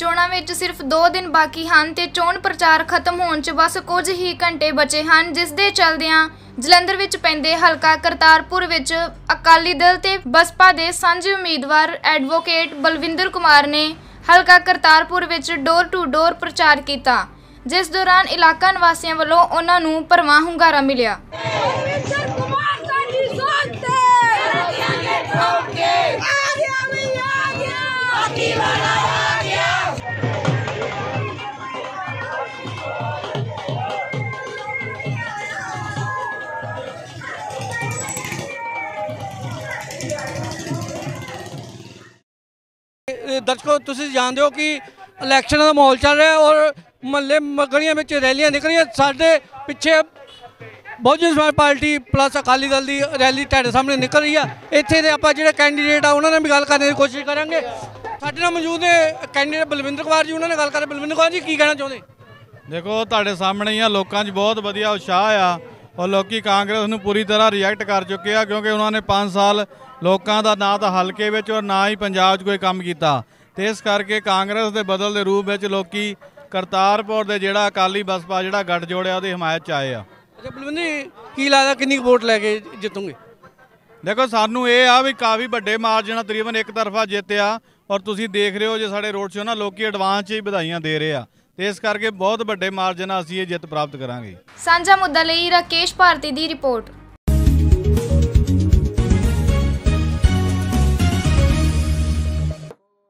ਚੋਣਾਂ ਵਿੱਚ ਸਿਰਫ 2 दिन बाकी ਹਨ ਤੇ ਚੋਣ ਪ੍ਰਚਾਰ ਖਤਮ ਹੋਣ 'ਚ ਬਸ ਕੁਝ ਹੀ ਘੰਟੇ ਬਚੇ ਹਨ ਜਿਸ ਦੇ ਚਲਦਿਆਂ ਜਲੰਧਰ ਵਿੱਚ ਪੈਂਦੇ ਹਲਕਾ ਕਰਤਾਰਪੁਰ ਵਿੱਚ ਅਕਾਲੀ ਦਲ ਤੇ ਬਸਪਾ ਦੇ ਸਾਂਝੇ ਉਮੀਦਵਾਰ ਐਡਵੋਕੇਟ ਬਲਵਿੰਦਰ ਕੁਮਾਰ ਨੇ ਹਲਕਾ ਕਰਤਾਰਪੁਰ ਵਿੱਚ ਡੋਰ ਟੂ ਡੋਰ ਪ੍ਰਚਾਰ ਕੀਤਾ जिस दौरान इलाका निवासियों वालों उन्होंने भरवा हुंगारा मिलिया। दर्शकों तुसीं जानते हो कि इलैक्शन का माहौल चल रहा है और महल्ले गलियां में रैलियां निकल रही। साढ़े पिछे बहुजन समाज पार्टी प्लस अकाली दल की रैली तेरे सामने निकल रही है। इतने आप जो कैंडीडेट उन्होंने भी गल करने की कोशिश करेंगे। साढ़े नाल मौजूद ने कैंडीडेट बलविंदर कुमार जी, उन्होंने गल कर। बलविंदर कुमार जी की कहना चाहते? देखो तुहाडे सामने ही लोगों में बहुत वधिया उत्साह आ और लोग कांग्रेस नूं पूरी तरह रिएक्ट कर चुके हैं क्योंकि उन्होंने 5 साल लोगों का ना तो हल्के और ना ही पंजाब कोई काम किया। तो इस करके कांग्रेस के बदल के रूप में लोग करतारपुर के जोड़ा अकाली बसपा जोड़ा गठजोड़ की हिमायत च आए। अच्छा बलविंदर जी की लगता कितनी वोट लैके जितूंगे? देखो सानू ये आ भी काफ़ी बड़े मार्जन तकरीबन एक तरफा जित आ और तुसी देख रहे हो जो साढ़े रोड शो ना लोग एडवांस ही बधाइयां दे रहे हैं तो इस करके बहुत बड़े मार्जन असीं ये जित प्राप्त करांगे। सांझा मुद्दा लई राकेश भारती की रिपोर्ट।